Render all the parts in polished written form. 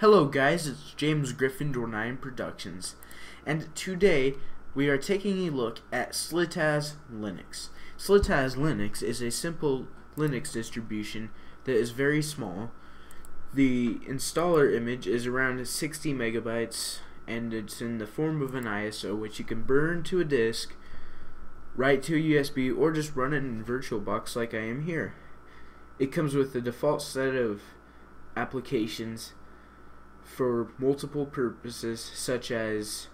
Hello guys, it's James Gryffindor99 Productions, and today we are taking a look at SliTaz Linux. SliTaz Linux is a simple Linux distribution that is very small. The installer image is around 60 megabytes, and it's in the form of an ISO, which you can burn to a disk, write to a USB, or just run it in VirtualBox like I am here. It comes with the default set of applications for multiple purposes, such as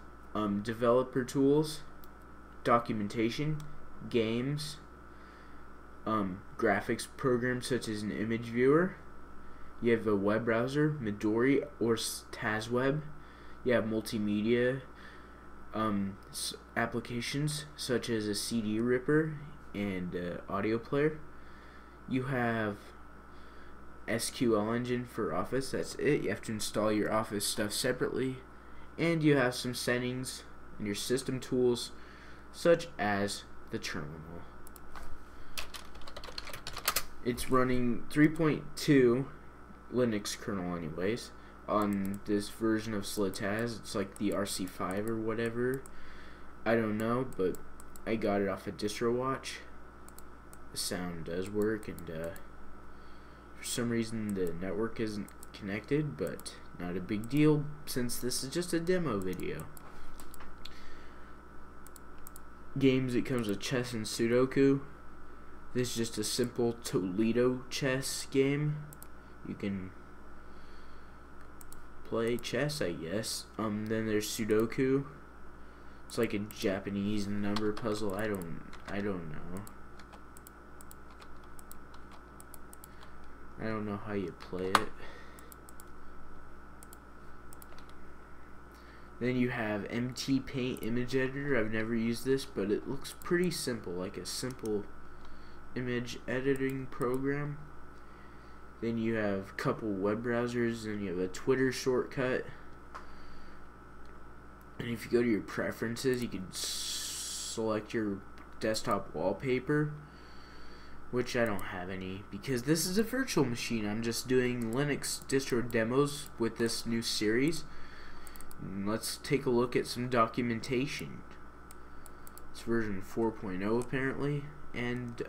developer tools, documentation, games, graphics programs such as an image viewer. You have a web browser, Midori or Tazweb. You have multimedia applications such as a CD ripper and audio player. You have SQL engine for Office, that's it. You have to install your Office stuff separately, and you have some settings and your system tools such as the terminal. It's running 3.2 Linux kernel anyways on this version of SliTaz. It's like the RC5 or whatever, I don't know, but I got it off of DistroWatch. The sound does work, and for some reason the network isn't connected, but not a big deal since this is just a demo video. Games, it comes with chess and Sudoku. This is just a simple Toledo chess game. You can play chess, I guess. Then there's Sudoku. It's like a Japanese number puzzle. I don't know. I don't know how you play it. Then you have MT Paint image editor. I've never used this, but it looks pretty simple, like a simple image editing program. Then you have a couple web browsers, and you have a Twitter shortcut. And if you go to your preferences, you can select your desktop wallpaper, which I don't have any because this is a virtual machine. I'm just doing Linux distro demos with this new series. Let's take a look at some documentation. It's version 4.0 apparently, and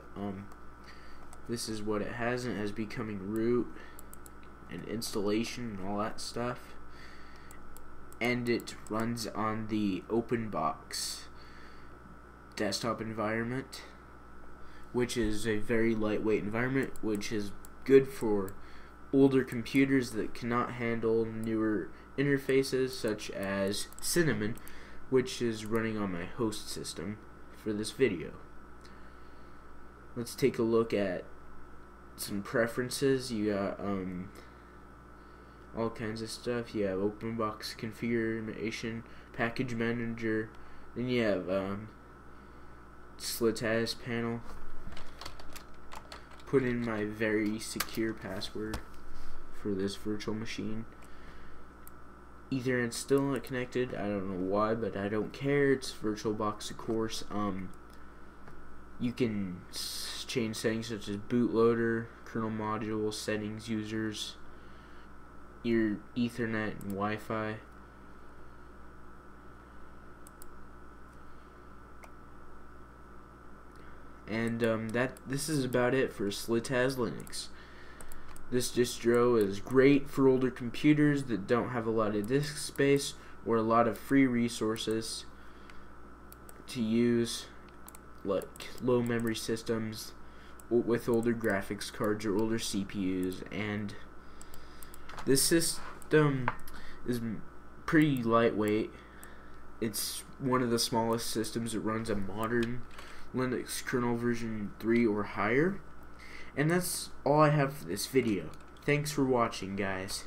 this is what it has, and it has becoming root and installation and all that stuff, and it runs on the OpenBox desktop environment, which is a very lightweight environment, which is good for older computers that cannot handle newer interfaces such as Cinnamon, which is running on my host system for this video. Let's take a look at some preferences. You got all kinds of stuff. You have OpenBox configuration, package manager, then you have SliTaz panel. Put in my very secure password for this virtual machine. Ethernet's still not connected. I don't know why, but I don't care. It's VirtualBox, of course. You can change settings such as bootloader, kernel module, settings, users, your Ethernet, and Wi-Fi. And this is about it for SliTaz Linux. This distro is great for older computers that don't have a lot of disk space or a lot of free resources to use, like low memory systems with older graphics cards or older CPUs. And this system is pretty lightweight. It's one of the smallest systems that runs a modern Linux kernel version 3 or higher. And that's all I have for this video. Thanks for watching, guys.